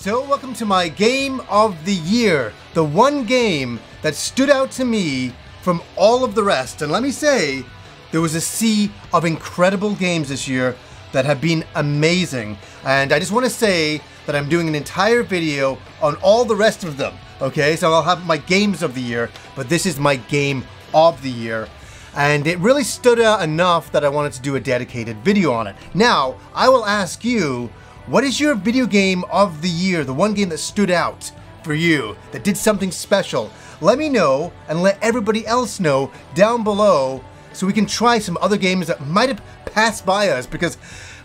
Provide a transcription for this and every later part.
So welcome to my game of the year, the one game that stood out to me from all of the rest. And let me say, there was a sea of incredible games this year that have been amazing. And I just want to say that I'm doing an entire video on all the rest of them. Okay, so I'll have my games of the year, but this is my game of the year. And it really stood out enough that I wanted to do a dedicated video on it. Now, I will ask you, what is your video game of the year? The one game that stood out for you, that did something special? Let me know, and let everybody else know down below, so we can try some other games that might have passed by us, because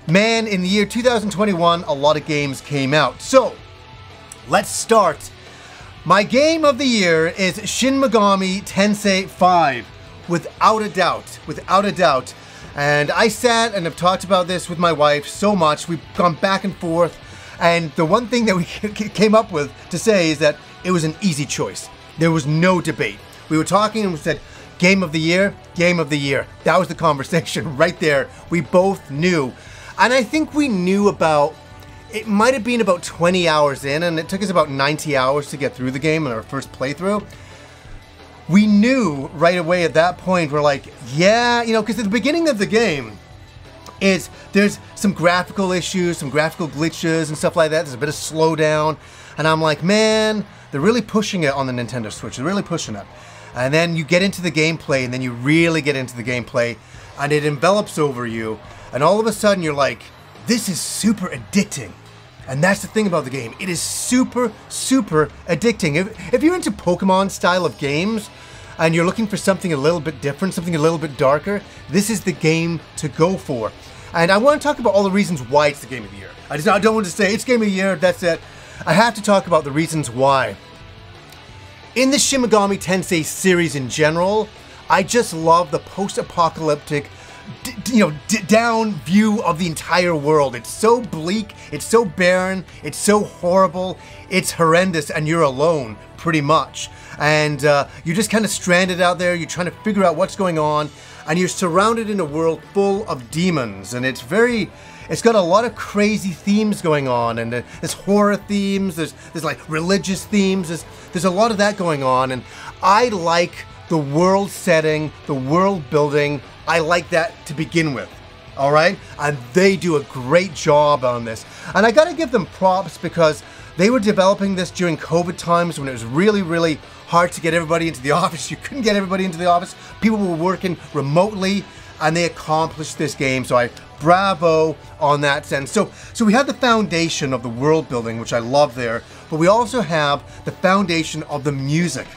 man, in the year 2021, a lot of games came out. So, let's start. My game of the year is Shin Megami Tensei V. Without a doubt, without a doubt. And I sat and have talked about this with my wife so much. We've gone back and forth. And the one thing that we came up with to say is that it was an easy choice. There was no debate. We were talking and we said, game of the year, game of the year. That was the conversation right there. We both knew. And I think we knew about, it might have been about 20 hours in, and it took us about 90 hours to get through the game in our first playthrough. We knew right away at that point, we're like, yeah, you know, because at the beginning of the game, there's some graphical issues, some graphical glitches and stuff like that. There's a bit of slowdown. And I'm like, man, they're really pushing it on the Nintendo Switch. They're really pushing it. And then you get into the gameplay, and then you really get into the gameplay, and it envelops over you. And all of a sudden, you're like, this is super addicting. And that's the thing about the game. It is super, super addicting. If you're into Pokemon style of games, and you're looking for something a little bit different, something a little bit darker, this is the game to go for. And I want to talk about all the reasons why it's the game of the year. I don't want to say it's game of the year, that's it. I have to talk about the reasons why. In the Shin Megami Tensei series in general, I just love the post-apocalyptic, down view of the entire world. It's so bleak, it's so barren, it's so horrible, it's horrendous, and you're alone, pretty much. And you're just kind of stranded out there, you're trying to figure out what's going on, and you're surrounded in a world full of demons, and it's got a lot of crazy themes going on, and there's horror themes, there's like religious themes, there's a lot of that going on, and I like the world setting, the world building. I like that to begin with, all right? And they do a great job on this. And I gotta give them props because they were developing this during COVID times when it was really, really hard to get everybody into the office. You couldn't get everybody into the office. People were working remotely and they accomplished this game. So bravo on that sense. So we have the foundation of the world building, which I love there, but we also have the foundation of the music.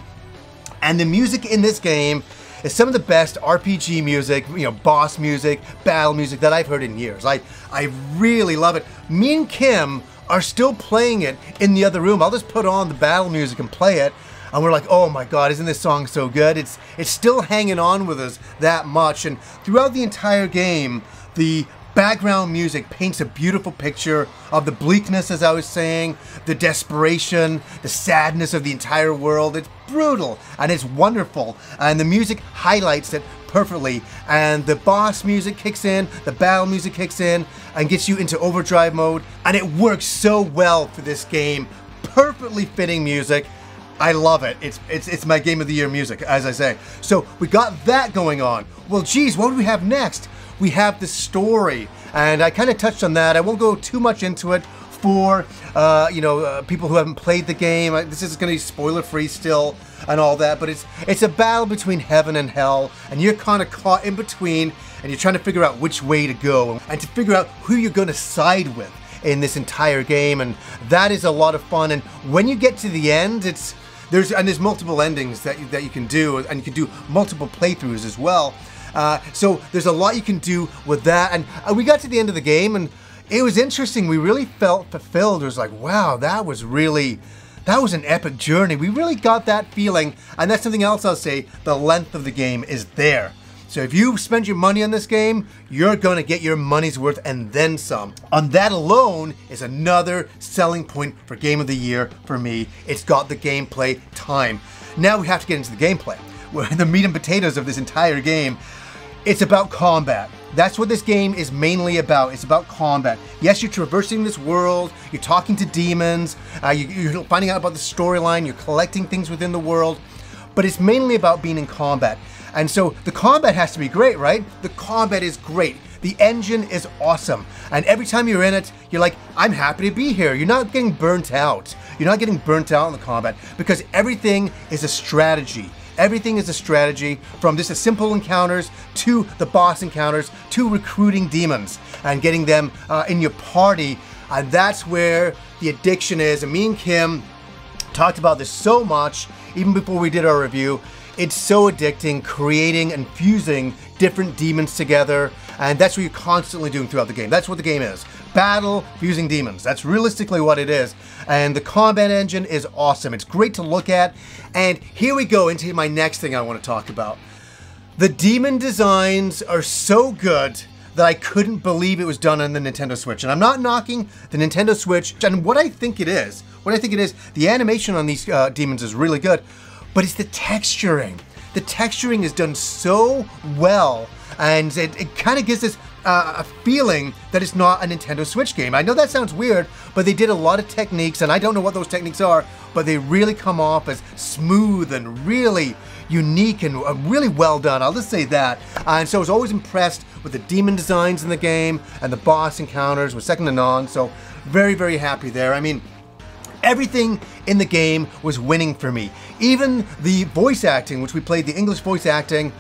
And the music in this game is some of the best RPG music, you know, boss music, battle music that I've heard in years. I really love it. Me and Kim are still playing it in the other room. I'll just put on the battle music and play it, and we're like, oh my God, isn't this song so good? It's still hanging on with us that much, and throughout the entire game, the background music paints a beautiful picture of the bleakness, as I was saying, the desperation, the sadness of the entire world. It's brutal and it's wonderful, and the music highlights it perfectly, and the boss music kicks in, the battle music kicks in, and gets you into overdrive mode, and it works so well for this game. Perfectly fitting music. I love it. It's my game of the year music, as I say. So we got that going on. Well, geez, what do we have next? We have the story, and I kind of touched on that. I won't go too much into it for people who haven't played the game. This is going to be spoiler-free still and all that, but it's a battle between heaven and hell, and you're kind of caught in between, and you're trying to figure out which way to go and to figure out who you're going to side with in this entire game, and that is a lot of fun. And when you get to the end, there's multiple endings that you can do, and you can do multiple playthroughs as well. So there's a lot you can do with that, and we got to the end of the game, and it was interesting. We really felt fulfilled. It was like, wow, that was an epic journey. We really got that feeling, and that's something else I'll say, the length of the game is there. So if you spend your money on this game, you're gonna get your money's worth and then some. On that alone is another selling point for Game of the Year for me. It's got the gameplay time. Now we have to get into the gameplay. The meat and potatoes of this entire game. It's about combat. That's what this game is mainly about. It's about combat. Yes, you're traversing this world, you're talking to demons, you're finding out about the storyline, you're collecting things within the world, but it's mainly about being in combat. And so the combat has to be great, right? The combat is great. The engine is awesome. And every time you're in it, you're like, I'm happy to be here. You're not getting burnt out. You're not getting burnt out in the combat because everything is a strategy. Everything is a strategy, from just the simple encounters to the boss encounters to recruiting demons and getting them in your party. And that's where the addiction is. And me and Kim talked about this so much, even before we did our review. It's so addicting, creating and fusing different demons together. And that's what you're constantly doing throughout the game. That's what the game is. Battle, fusing demons. That's realistically what it is. And the combat engine is awesome. It's great to look at. And here we go into my next thing I want to talk about. The demon designs are so good that I couldn't believe it was done on the Nintendo Switch. And I'm not knocking the Nintendo Switch. And what I think it is, the animation on these demons is really good. But it's the texturing. The texturing is done so well, and it kind of gives this a feeling that it's not a Nintendo Switch game. I know that sounds weird, but they did a lot of techniques, and I don't know what those techniques are, but they really come off as smooth and really unique and really well done. I'll just say that. And so I was always impressed with the demon designs in the game, and the boss encounters were second to none, so very, very happy there. I mean, everything in the game was winning for me. Even the voice acting, which we played the English voice acting,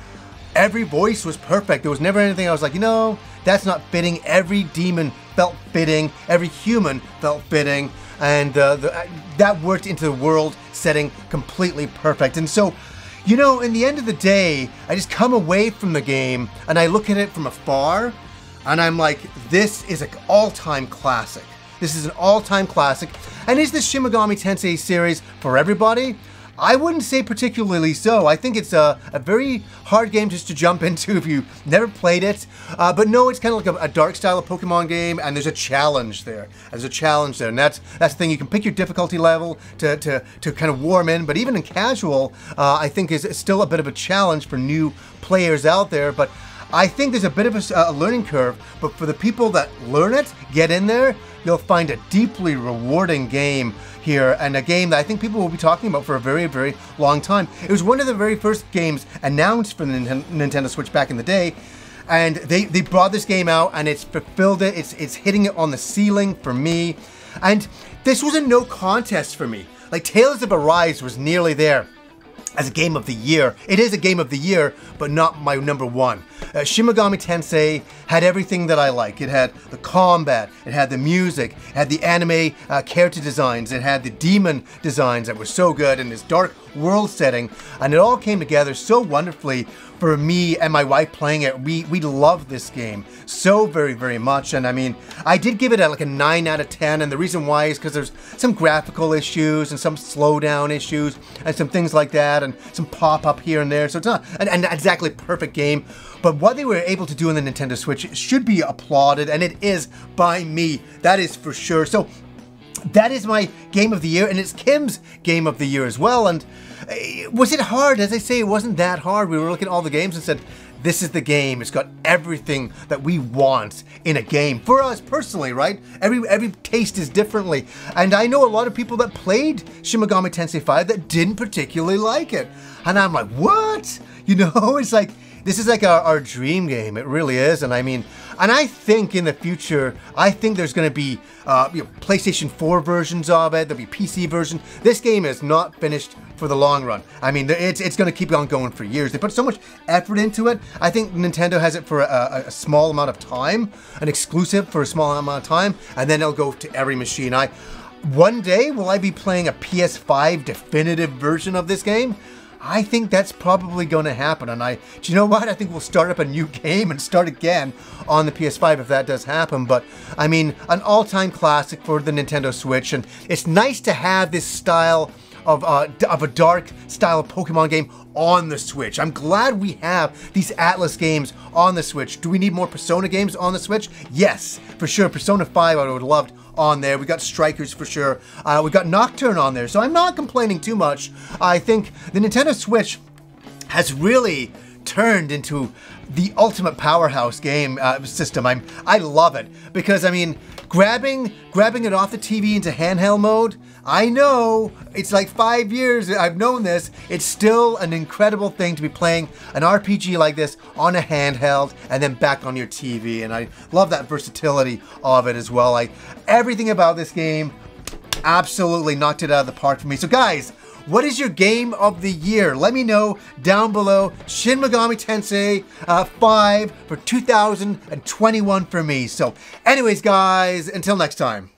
every voice was perfect. There was never anything I was like, you know, that's not fitting. Every demon felt fitting. Every human felt fitting. And that worked into the world setting completely perfect. And so, you know, in the end of the day, I just come away from the game and I look at it from afar and I'm like, this is an all-time classic. This is an all-time classic. And is the Shin Megami Tensei series for everybody? I wouldn't say particularly so. I think it's a very hard game just to jump into if you never played it. But no, it's kind of like a dark style of Pokemon game, and there's a challenge there. And that's the thing. You can pick your difficulty level to kind of warm in, but even in casual, I think is still a bit of a challenge for new players out there. But I think there's a bit of a learning curve, but for the people that learn it, get in there, you'll find a deeply rewarding game here, and a game that I think people will be talking about for a very, very long time. It was one of the very first games announced for the Nintendo Switch back in the day, and they brought this game out, and it's fulfilled it. It's hitting it on the ceiling for me, and this was a no contest for me. Like, Tales of Arise was nearly there as a game of the year. It is a game of the year, but not my number one. Shin Megami Tensei had everything that I like. It had the combat, it had the music, it had the anime character designs, it had the demon designs that were so good, and this dark world setting, and it all came together so wonderfully for me and my wife playing it. We love this game so very, very much, and I mean, I did give it like a 9 out of 10, and the reason why is because there's some graphical issues and some slowdown issues and some things like that and some pop-up here and there, so it's not an exactly perfect game, but what they were able to do in the Nintendo Switch should be applauded, and it is by me. That is for sure. So that is my game of the year, and it's Kim's game of the year as well. And was it hard? As I say, it wasn't that hard. We were looking at all the games and said, this is the game. It's got everything that we want in a game. For us personally, right? Every taste is differently. And I know a lot of people that played Shin Megami Tensei V that didn't particularly like it. And I'm like, what? You know, it's like, this is like our dream game. It really is. And I mean, and I think in the future, I think there's going to be you know, PlayStation 4 versions of it. There'll be PC version. This game is not finished for the long run. I mean, it's going to keep on going for years. They put so much effort into it. I think Nintendo has it for a small amount of time, an exclusive for a small amount of time, and then it'll go to every machine. One day, will I be playing a PS5 definitive version of this game? I think that's probably going to happen, and do you know what? I think we'll start up a new game and start again on the PS5 if that does happen, but I mean, an all-time classic for the Nintendo Switch, and it's nice to have this style of a dark style of Pokemon game on the Switch. I'm glad we have these Atlas games on the Switch. Do we need more Persona games on the Switch? Yes, for sure. Persona 5 I would have loved on there. We got Strikers for sure. We got Nocturne on there, so I'm not complaining too much. I think the Nintendo Switch has really turned into the ultimate powerhouse game system. I love it because, I mean, grabbing it off the TV into handheld mode, I know it's like 5 years I've known this. It's still an incredible thing to be playing an RPG like this on a handheld and then back on your TV, and I love that versatility of it as well. Like, everything about this game absolutely knocked it out of the park for me. So guys, what is your game of the year? Let me know down below. Shin Megami Tensei 5 for 2021 for me. So anyways, guys, until next time.